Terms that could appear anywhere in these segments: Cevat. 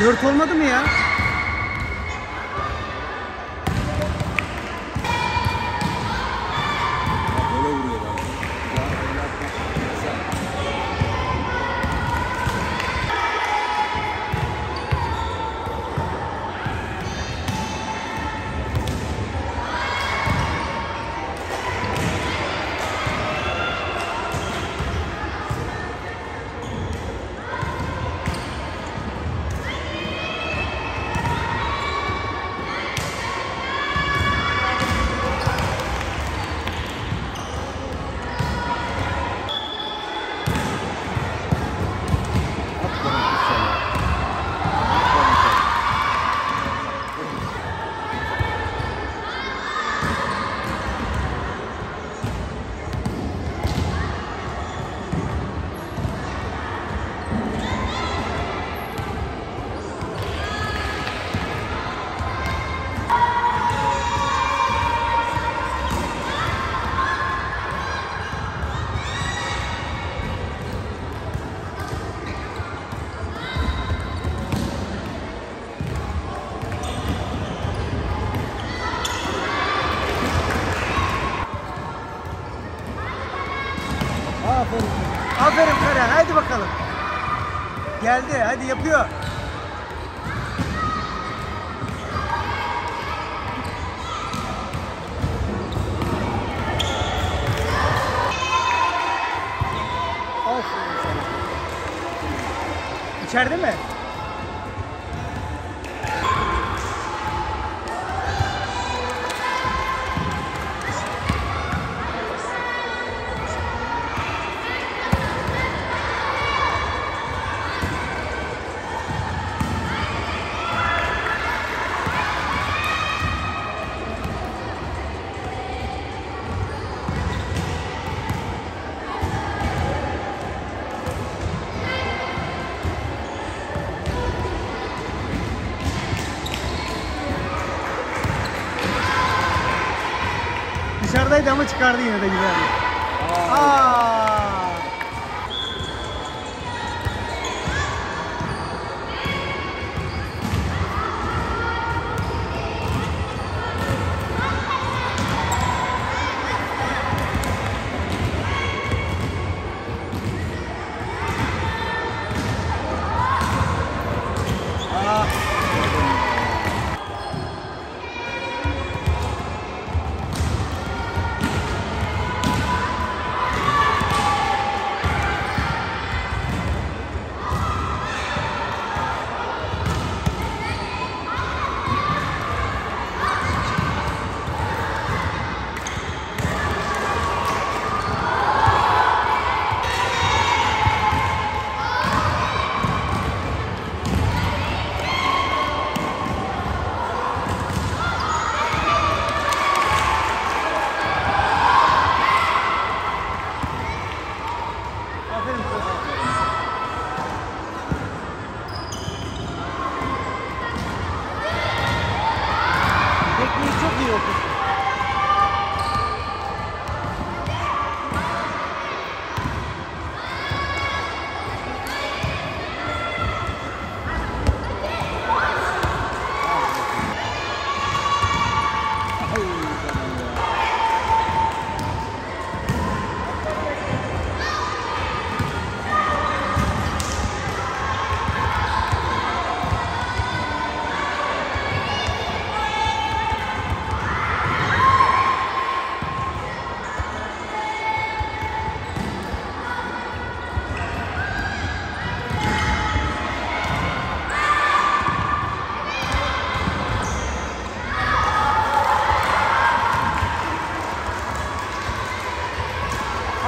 4 olmadı mı ya? Aferin Kara, hadi bakalım. Geldi, hadi yapıyor. Of. İçeride mi? Dışarıdaydı ama çıkardı yine de güzel.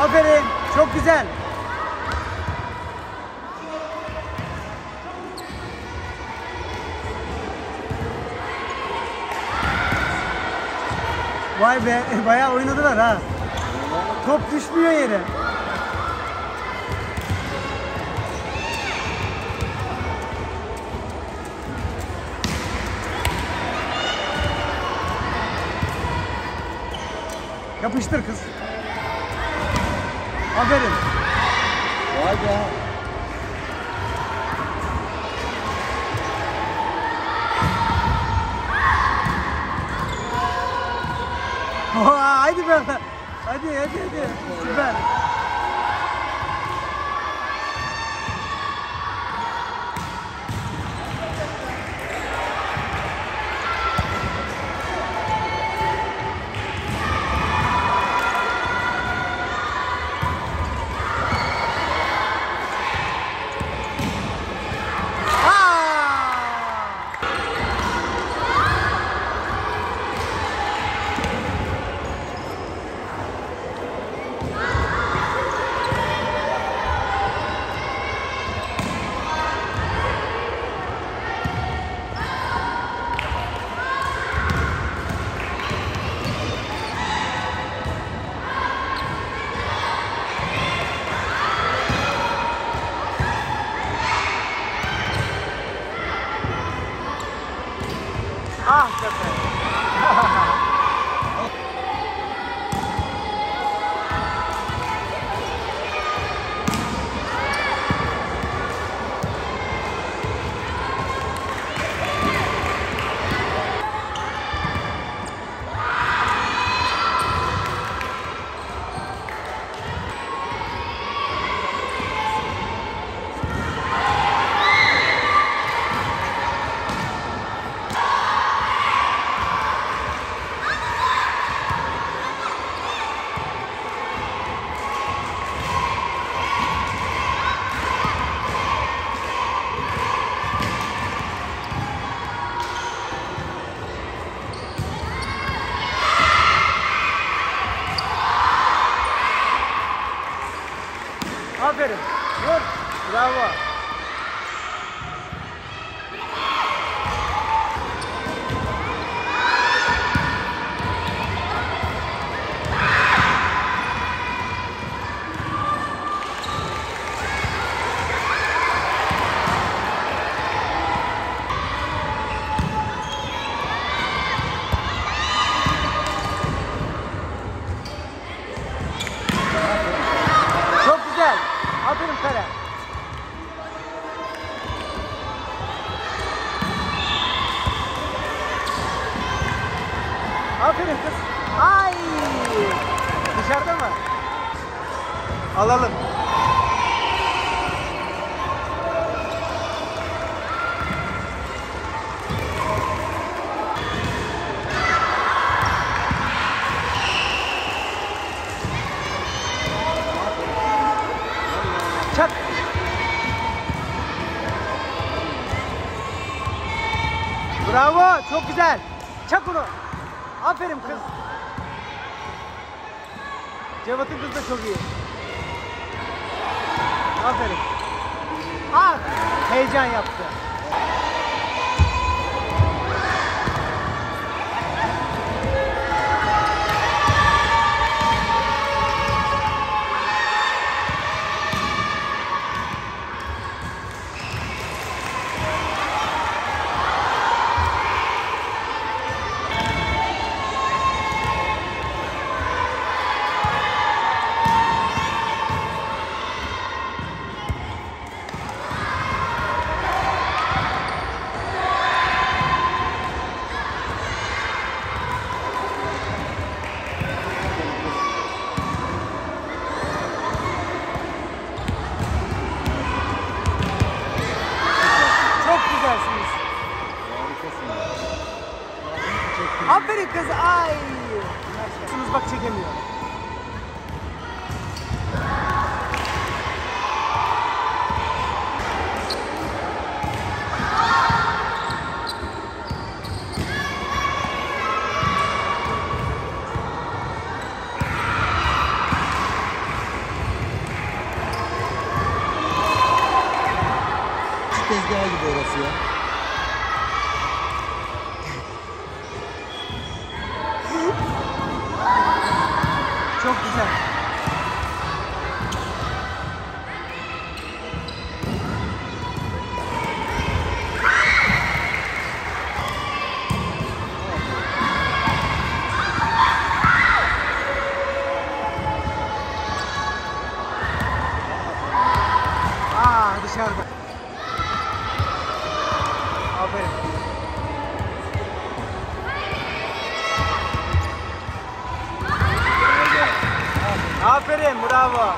Aferin, çok güzel. Vay be, bayağı oynadılar ha. Top düşmüyor yere. Yapıştır kız. Aferin. Vay be. Süper. Hadi. Süper. Ah, perfect. Aferin. Vur. Bravo. Aferin Kara. Aferin kız. Ay! Dışarıda mı? Alalım. Çak. Bravo, çok güzel. Çak onu. Aferin kız. Cevat'ın kız da çok iyi. Aferin. Ah, heyecan yaptı. Aferin kız, ay! Kızınız bak çekemiyor. Şu tezgah gibi orası ya. Çok güzel. Aa, dışarıda. Aferin. Bravo.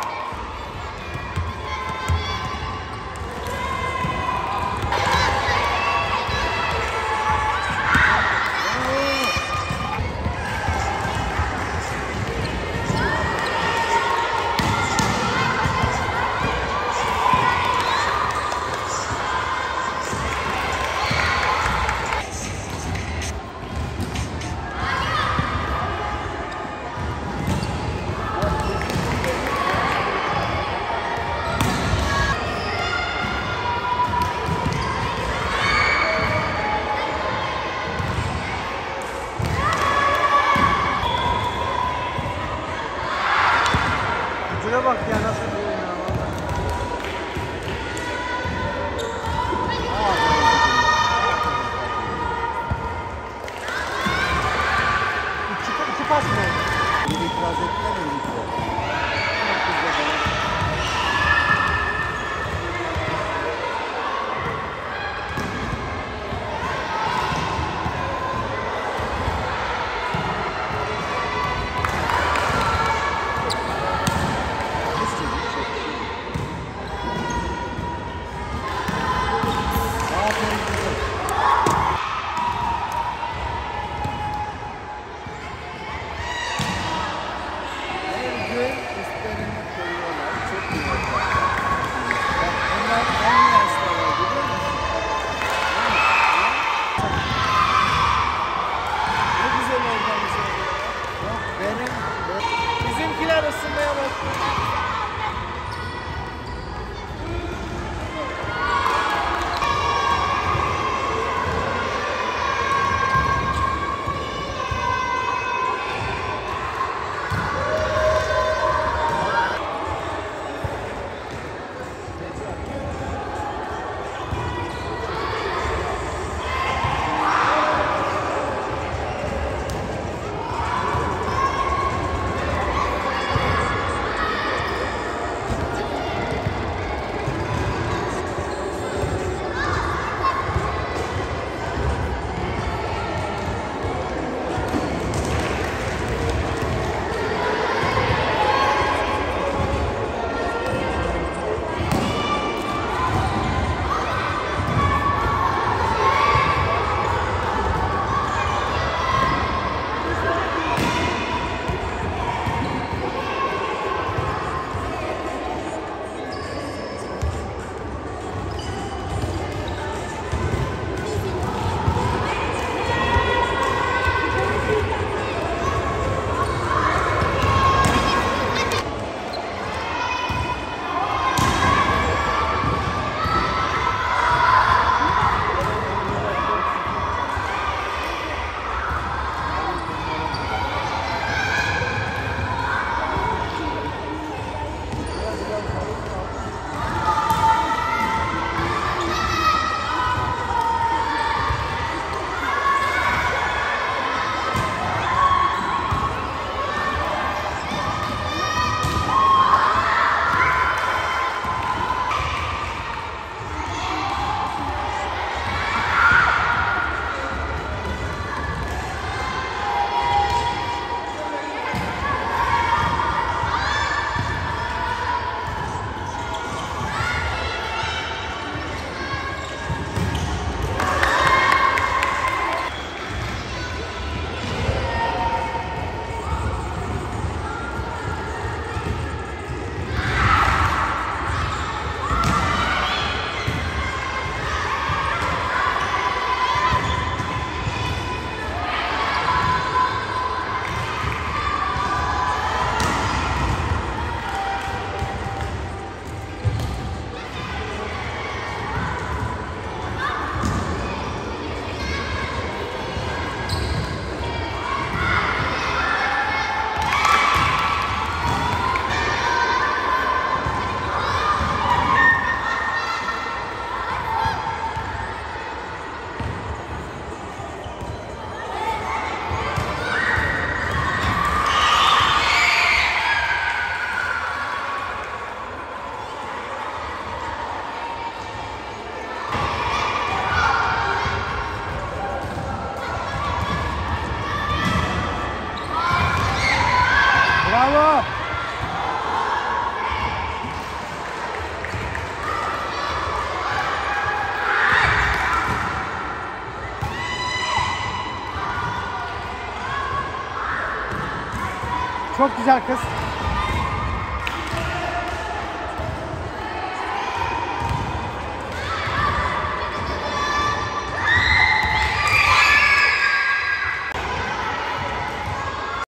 Çok güzel kız.